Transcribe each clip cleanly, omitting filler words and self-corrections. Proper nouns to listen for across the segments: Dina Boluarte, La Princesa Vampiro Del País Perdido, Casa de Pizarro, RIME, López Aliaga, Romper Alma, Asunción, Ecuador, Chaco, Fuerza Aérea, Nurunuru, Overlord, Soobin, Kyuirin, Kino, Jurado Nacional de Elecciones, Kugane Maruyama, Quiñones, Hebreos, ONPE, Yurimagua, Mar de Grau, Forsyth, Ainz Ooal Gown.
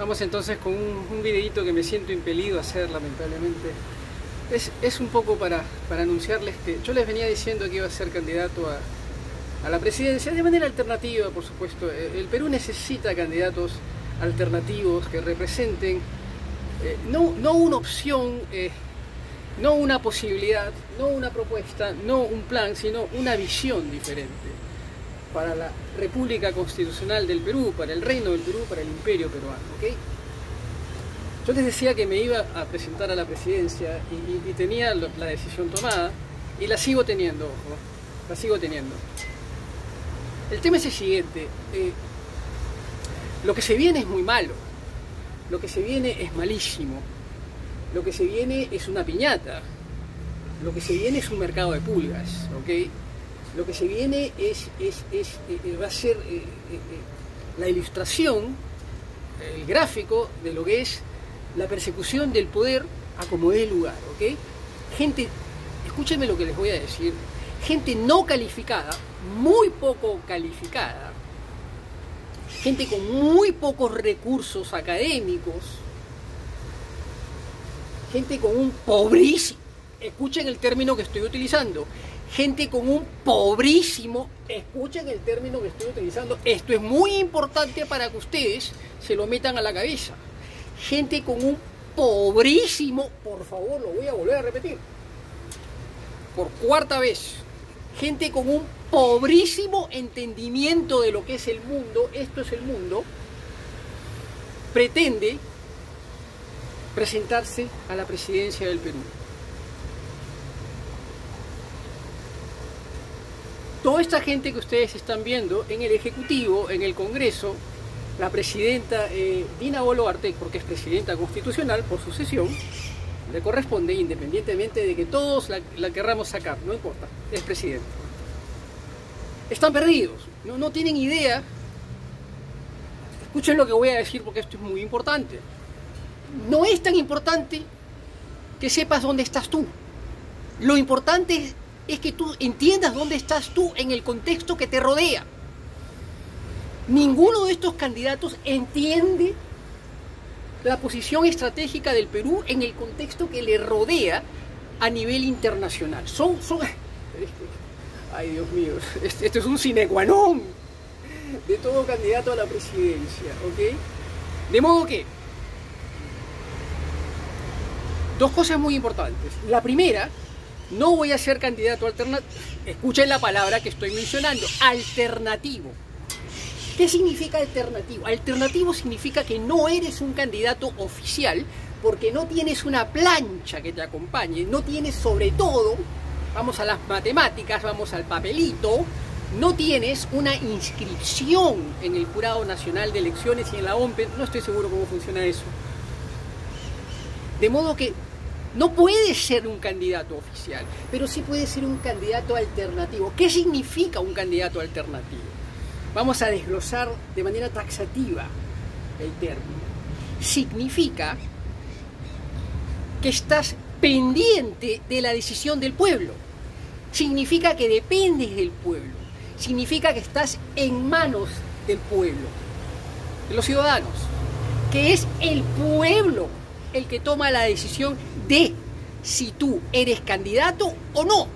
Vamos entonces con un videito que me siento impelido a hacer, lamentablemente. Es un poco para anunciarles que yo les venía diciendo que iba a ser candidato a la presidencia de manera alternativa, por supuesto. El Perú necesita candidatos alternativos que representen no una opción, no una posibilidad, no una propuesta, no un plan, sino una visión diferente para la República Constitucional del Perú, para el Reino del Perú, para el Imperio Peruano, ¿ok? Yo les decía que me iba a presentar a la presidencia y tenía la decisión tomada y la sigo teniendo, ojo, la sigo teniendo. El tema es el siguiente, lo que se viene es muy malo, lo que se viene es malísimo, lo que se viene es una piñata, lo que se viene es un mercado de pulgas, ¿ok? Lo que se viene va a ser la ilustración, el gráfico de lo que es la persecución del poder a como dé lugar, ¿ok? Gente, escúchenme lo que les voy a decir, gente no calificada, muy poco calificada, gente con muy pocos recursos académicos, gente con un pobrísimo, escuchen el término que estoy utilizando, gente con un pobrísimo, escuchen el término que estoy utilizando, esto es muy importante para que ustedes se lo metan a la cabeza, gente con un pobrísimo, por favor, lo voy a volver a repetir, por cuarta vez, gente con un pobrísimo entendimiento de lo que es el mundo, esto es el mundo, pretende presentarse a la presidencia del Perú. Toda esta gente que ustedes están viendo en el Ejecutivo, en el Congreso, la presidenta Dina Boluarte, porque es presidenta constitucional por sucesión, le corresponde independientemente de que todos la querramos sacar, no importa, es presidenta. Están perdidos, no tienen idea. Escuchen lo que voy a decir porque esto es muy importante. No es tan importante que sepas dónde estás tú. Lo importante es que tú entiendas dónde estás tú en el contexto que te rodea. Ninguno de estos candidatos entiende la posición estratégica del Perú en el contexto que le rodea a nivel internacional. Ay, Dios mío, esto es un sine qua non de todo candidato a la presidencia, ¿ok? De modo que dos cosas muy importantes. La primera, no voy a ser candidato alternativo. Escuchen la palabra que estoy mencionando, alternativo. ¿Qué significa alternativo? Alternativo significa que no eres un candidato oficial porque no tienes una plancha que te acompañe, no tienes sobre todo, vamos a las matemáticas, vamos al papelito, no tienes una inscripción en el Jurado Nacional de Elecciones y en la ONPE, no estoy seguro cómo funciona eso. De modo que no puede ser un candidato oficial, pero sí puede ser un candidato alternativo. ¿Qué significa un candidato alternativo? Vamos a desglosar de manera taxativa el término. Significa que estás pendiente de la decisión del pueblo. Significa que dependes del pueblo. Significa que estás en manos del pueblo, de los ciudadanos. Que es el pueblo el que toma la decisión de si tú eres candidato o no.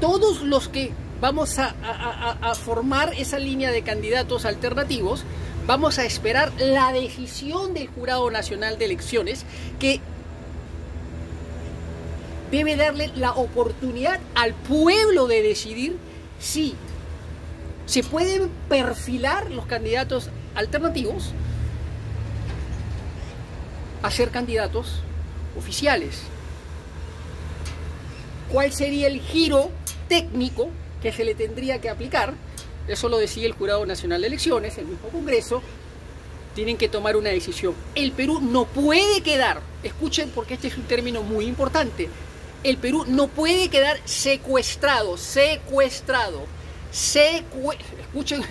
Todos los que vamos a formar esa línea de candidatos alternativos, vamos a esperar la decisión del Jurado Nacional de Elecciones, que debe darle la oportunidad al pueblo de decidir si se pueden perfilar los candidatos alternativos a ser candidatos oficiales. ¿Cuál sería el giro técnico que se le tendría que aplicar? Eso lo decide el Jurado Nacional de Elecciones, el mismo Congreso. Tienen que tomar una decisión. El Perú no puede quedar, escuchen porque este es un término muy importante, el Perú no puede quedar secuestrado, escuchen.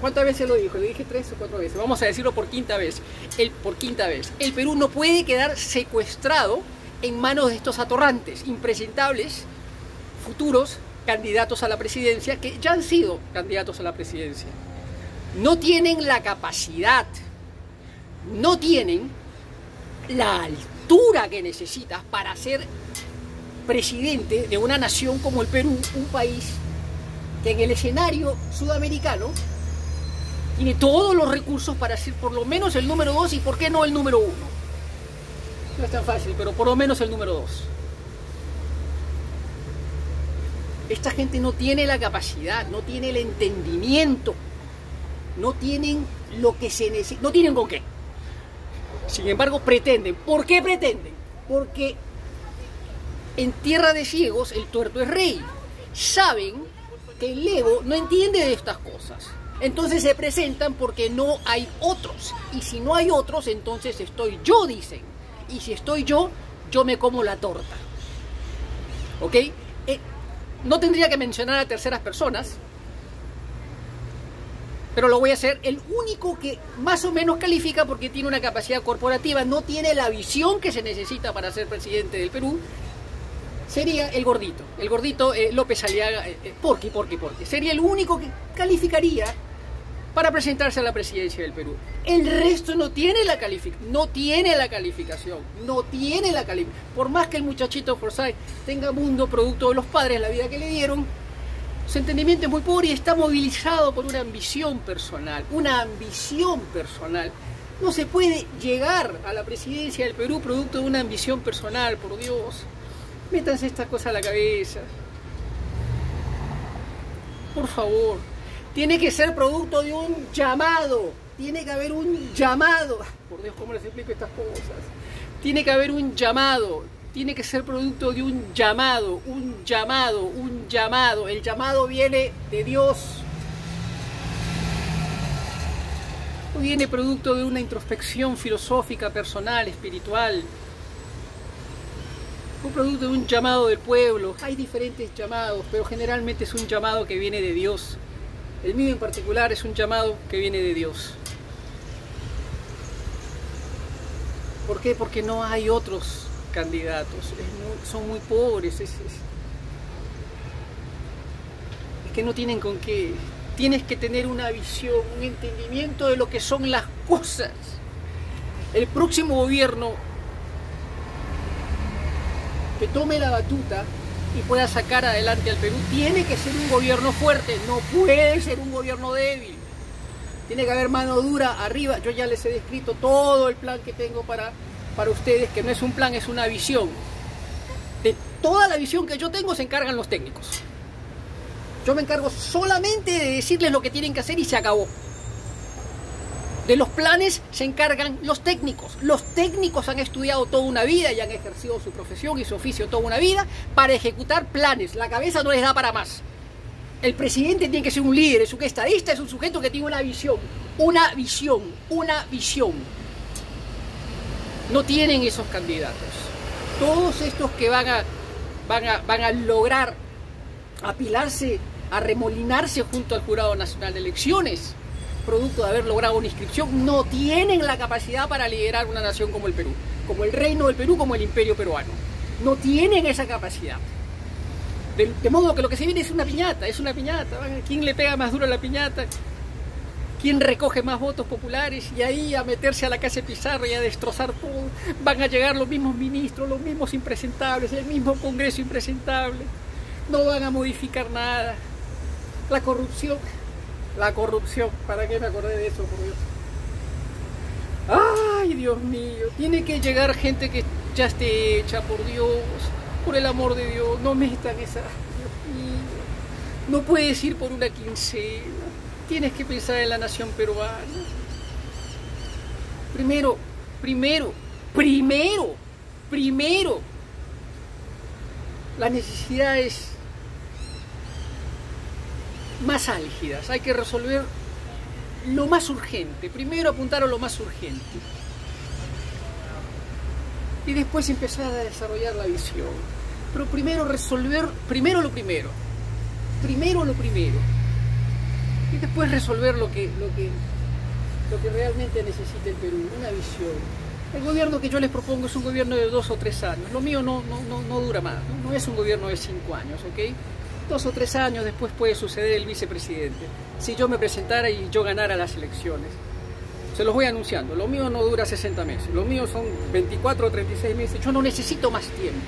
¿Cuántas veces lo dijo? Lo dije 3 o 4 veces. Vamos a decirlo por quinta vez. El Perú no puede quedar secuestrado en manos de estos atorrantes, impresentables, futuros candidatos a la presidencia, que ya han sido candidatos a la presidencia. No tienen la capacidad, no tienen la altura que necesitas para ser presidente de una nación como el Perú, un país que en el escenario sudamericano tiene todos los recursos para ser por lo menos el número 2 y por qué no el número 1. No es tan fácil, pero por lo menos el número 2. Esta gente no tiene la capacidad, no tiene el entendimiento, no tienen lo que se necesita, no tienen con qué. Sin embargo, pretenden. ¿Por qué pretenden? Porque en tierra de ciegos el tuerto es rey. Saben que el ego no entiende de estas cosas. Entonces se presentan porque no hay otros. Y si no hay otros, entonces estoy yo, dicen. Y si estoy yo, yo me como la torta. ¿Ok? No tendría que mencionar a terceras personas, pero lo voy a hacer. El único que más o menos califica porque tiene una capacidad corporativa, no tiene la visión que se necesita para ser presidente del Perú, sería el gordito. El gordito López Aliaga, porque sería el único que calificaría para presentarse a la presidencia del Perú. El resto no tiene la calificación, por más que el muchachito Forsyth tenga mundo producto de los padres, la vida que le dieron, su entendimiento es muy pobre y está movilizado por una ambición personal, No se puede llegar a la presidencia del Perú producto de una ambición personal, por Dios. Métanse estas cosas a la cabeza. Por favor. Tiene que ser producto de un llamado. Tiene que haber un llamado. Por Dios, ¿cómo les explico estas cosas? Tiene que haber un llamado. Tiene que ser producto de un llamado. El llamado viene de Dios. O viene producto de una introspección filosófica, personal, espiritual. Un producto de un llamado del pueblo. Hay diferentes llamados, pero generalmente es un llamado que viene de Dios. El mío en particular es un llamado que viene de Dios. ¿Por qué? Porque no hay otros candidatos. Son muy pobres. Es que no tienen con qué. Tienes que tener una visión, un entendimiento de lo que son las cosas. El próximo gobierno que tome la batuta y pueda sacar adelante al Perú tiene que ser un gobierno fuerte, no puede ser un gobierno débil. Tiene que haber mano dura arriba. Yo ya les he descrito todo el plan que tengo para ustedes, que no es un plan, es una visión. De toda la visión que yo tengo se encargan los técnicos. Yo me encargo solamente de decirles lo que tienen que hacer y se acabó. De los planes se encargan los técnicos. Los técnicos han estudiado toda una vida y han ejercido su profesión y su oficio toda una vida para ejecutar planes. La cabeza no les da para más. El presidente tiene que ser un líder, es un estadista, es un sujeto que tiene una visión. No tienen esos candidatos. Todos estos que van a lograr apilarse, arremolinarse junto al Jurado Nacional de Elecciones, producto de haber logrado una inscripción, no tienen la capacidad para liderar una nación como el Perú, como el Reino del Perú, como el Imperio Peruano. No tienen esa capacidad. De modo que lo que se viene es una piñata, ¿Quién le pega más duro a la piñata? ¿Quién recoge más votos populares? Y ahí a meterse a la Casa de Pizarro y a destrozar todo. Van a llegar los mismos ministros, los mismos impresentables, el mismo Congreso impresentable. No van a modificar nada. La corrupción... ¿para qué me acordé de eso, por Dios? ¡Ay, Dios mío! Tiene que llegar gente que ya esté hecha, por Dios, por el amor de Dios, no metan esa... Dios mío. No puedes ir por una quincena, tienes que pensar en la nación peruana. Primero, las necesidades más álgidas, hay que resolver lo más urgente, primero apuntar a lo más urgente y después empezar a desarrollar la visión, pero primero resolver, primero lo primero y después resolver lo que realmente necesita el Perú, una visión. El gobierno que yo les propongo es un gobierno de 2 o 3 años, lo mío no dura más, no es un gobierno de 5 años, ¿ok? 2 o 3 años después puede suceder el vicepresidente, si yo me presentara y yo ganara las elecciones. Se los voy anunciando. Lo mío no dura 60 meses. Lo mío son 24 o 36 meses. Yo no necesito más tiempo.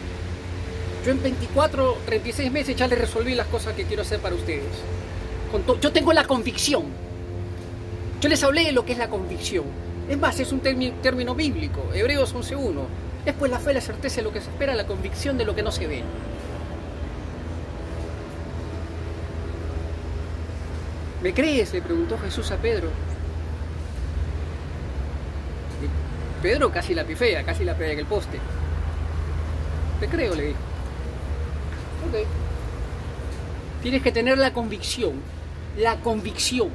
Yo en 24 o 36 meses ya les resolví las cosas que quiero hacer para ustedes. Yo tengo la convicción. Yo les hablé de lo que es la convicción. Es más, es un término bíblico. Hebreos 11:1. Es pues la fe, la certeza de lo que se espera, la convicción de lo que no se ve. ¿Me crees?, le preguntó Jesús a Pedro. Y Pedro casi la pifea en el poste. Te creo, le dijo. Ok. Tienes que tener la convicción. La convicción.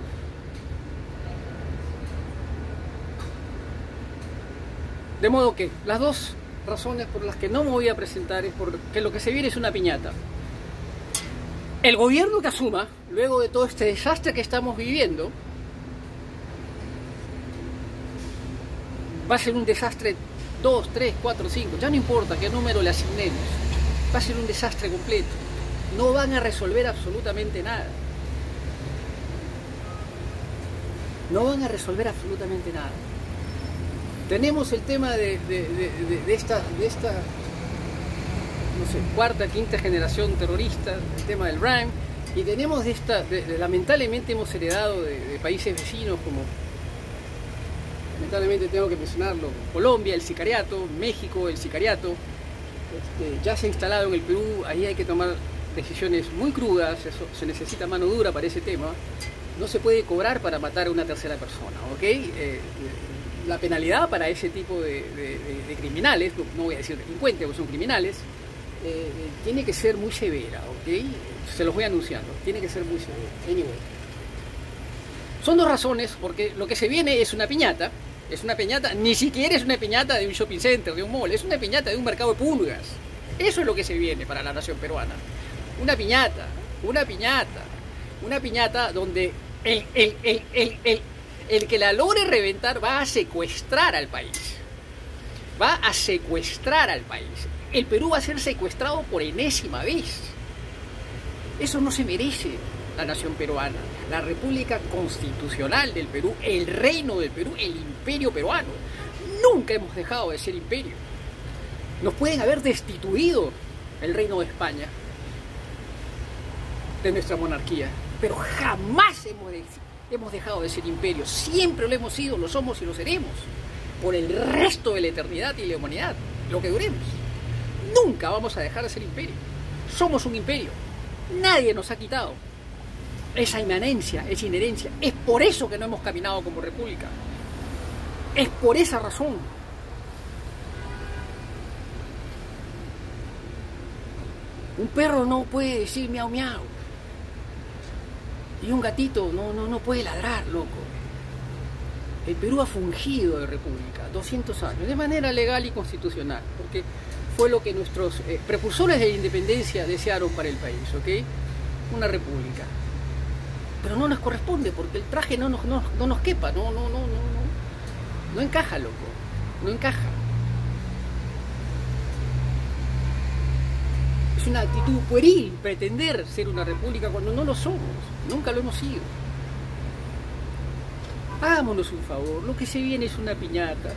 De modo que las dos razones por las que no me voy a presentar es porque lo que se viene es una piñata. El gobierno que asuma, luego de todo este desastre que estamos viviendo, va a ser un desastre 2, 3, 4, 5, ya no importa qué número le asignemos, va a ser un desastre completo. No van a resolver absolutamente nada. No van a resolver absolutamente nada. Tenemos el tema de esta no sé, cuarta, quinta generación terrorista, el tema del RIME, y tenemos lamentablemente hemos heredado de países vecinos como, lamentablemente tengo que mencionarlo, Colombia, el sicariato, México, el sicariato, ya se ha instalado en el Perú, ahí hay que tomar decisiones muy crudas, eso, se necesita mano dura para ese tema, no se puede cobrar para matar a una tercera persona, ¿ok? La penalidad para ese tipo de criminales, no voy a decir delincuentes, porque son criminales, tiene que ser muy severa, ¿ok? Se los voy anunciando, tiene que ser muy severa. Anyway. Son dos razones, porque lo que se viene es una piñata, ni siquiera es una piñata de un shopping center, de un mall, es una piñata de un mercado de pulgas. Eso es lo que se viene para la nación peruana. Una piñata donde el que la logre reventar va a secuestrar al país. El Perú va a ser secuestrado por enésima vez. Eso no se merece la nación peruana, la República Constitucional del Perú, el Reino del Perú, el Imperio peruano. Nunca hemos dejado de ser imperio. Nos pueden haber destituido el Reino de España de nuestra monarquía, pero jamás hemos dejado de ser imperio. Siempre lo hemos sido, lo somos y lo seremos por el resto de la eternidad y la humanidad, lo que duremos. Nunca vamos a dejar de ser imperio. Somos un imperio. Nadie nos ha quitado esa inmanencia, esa inherencia. Es por eso que no hemos caminado como república. Es por esa razón. Un perro no puede decir miau miau. Y un gatito no puede ladrar, loco. El Perú ha fungido de república 200 años, de manera legal y constitucional, porque fue lo que nuestros precursores de la independencia desearon para el país, ¿ok? Una república. Pero no nos corresponde, porque el traje no nos quepa, no encaja, loco, no encaja. Es una actitud pueril pretender ser una república cuando no lo somos, nunca lo hemos sido. Hagámonos un favor, lo que se viene es una piñata.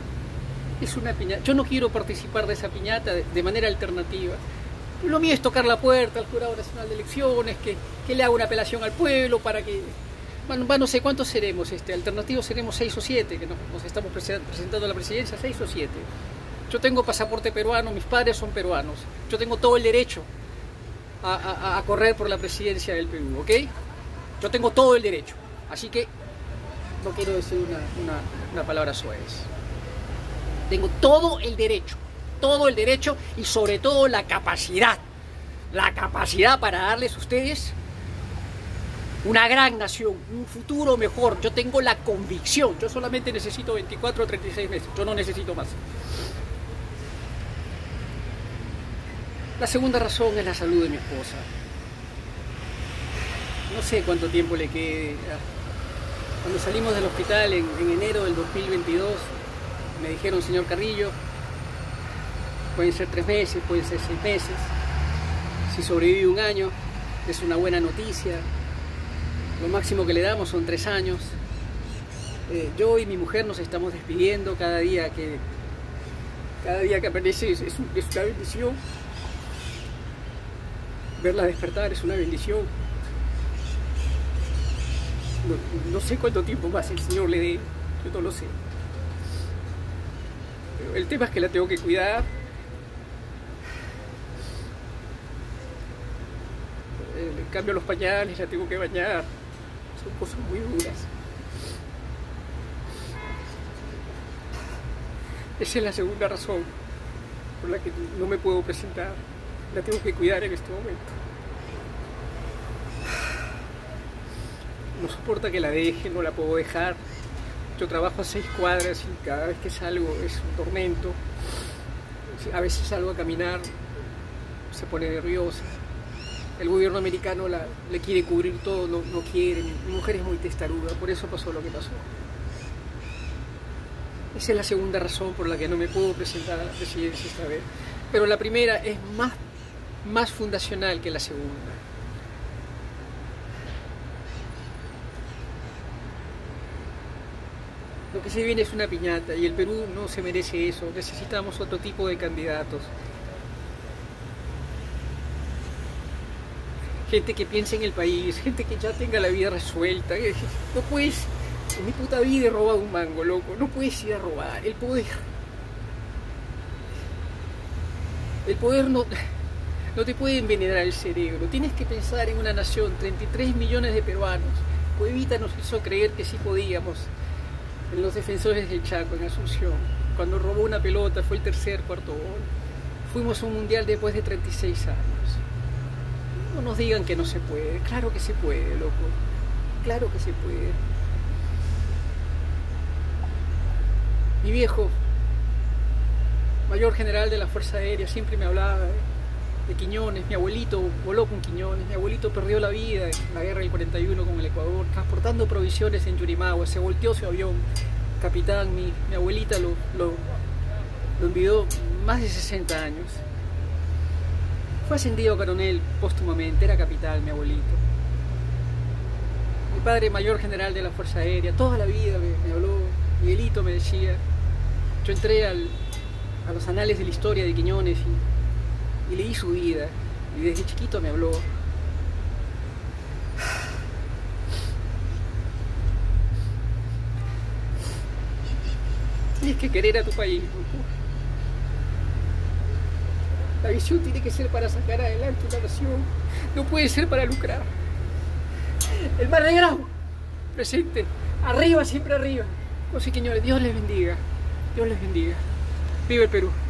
Yo no quiero participar de esa piñata de manera alternativa. Lo mío es tocar la puerta al Jurado Nacional de Elecciones, que le haga una apelación al pueblo para que... Bueno, no sé cuántos seremos, alternativos seremos 6 o 7, que nos estamos presentando a la presidencia, 6 o 7. Yo tengo pasaporte peruano, mis padres son peruanos. Yo tengo todo el derecho a correr por la presidencia del Perú, ¿ok? Yo tengo todo el derecho. Así que no quiero decir una palabra suave. Tengo todo el derecho y sobre todo la capacidad para darles a ustedes una gran nación, un futuro mejor. Yo tengo la convicción, yo solamente necesito 24 o 36 meses, yo no necesito más. La segunda razón es la salud de mi esposa. No sé cuánto tiempo le quede. Cuando salimos del hospital en enero del 2022, me dijeron, señor Carrillo, pueden ser 3 meses, pueden ser 6 meses. Si sobrevive 1 año, es una buena noticia. Lo máximo que le damos son 3 años. yo y mi mujer nos estamos despidiendo cada día que aparece, es una bendición. Verla despertar es una bendición. No sé cuánto tiempo más el Señor le dé, yo no lo sé. Pero el tema es que la tengo que cuidar. Le cambio los pañales, la tengo que bañar. Son cosas muy duras. Esa es la segunda razón por la que no me puedo presentar. La tengo que cuidar en este momento. No soporta que la deje, no la puedo dejar. Yo trabajo a 6 cuadras y cada vez que salgo es un tormento. A veces salgo a caminar, se pone nerviosa. El gobierno americano le quiere cubrir todo, no quiere. Mi mujer es muy testaruda, por eso pasó lo que pasó. Esa es la segunda razón por la que no me puedo presentar a la presidencia esta vez. Pero la primera es más fundacional que la segunda. Lo que se viene es una piñata y el Perú no se merece eso. Necesitamos otro tipo de candidatos. Gente que piense en el país, gente que ya tenga la vida resuelta. No puedes, en mi puta vida he robado un mango, loco. No puedes ir a robar. El poder no te puede envenenar el cerebro. Tienes que pensar en una nación, 33 millones de peruanos. Cuevita nos hizo creer que sí podíamos. En los defensores del Chaco, en Asunción, cuando robó una pelota, fue el tercer o cuarto gol. Fuimos a un mundial después de 36 años. No nos digan que no se puede. Claro que se puede, loco. Claro que se puede. Mi viejo, mayor general de la Fuerza Aérea, siempre me hablaba de Quiñones. Mi abuelito voló con Quiñones. Mi abuelito perdió la vida en la guerra del 41 con el Ecuador, transportando provisiones en Yurimagua. Se volteó su avión. Capitán, mi abuelita lo envió más de 60 años. Fue ascendido coronel póstumamente, era capitán mi abuelito. Mi padre, mayor general de la Fuerza Aérea, toda la vida me habló. Miguelito me decía. Yo entré a los anales de la historia de Quiñones y leí su vida, y desde chiquito me habló. Tienes que querer a tu país, ¿no? La visión tiene que ser para sacar adelante una nación, no puede ser para lucrar. El Mar de Grau, presente, arriba, siempre arriba. José Quiñones, Dios les bendiga, Dios les bendiga. Vive el Perú.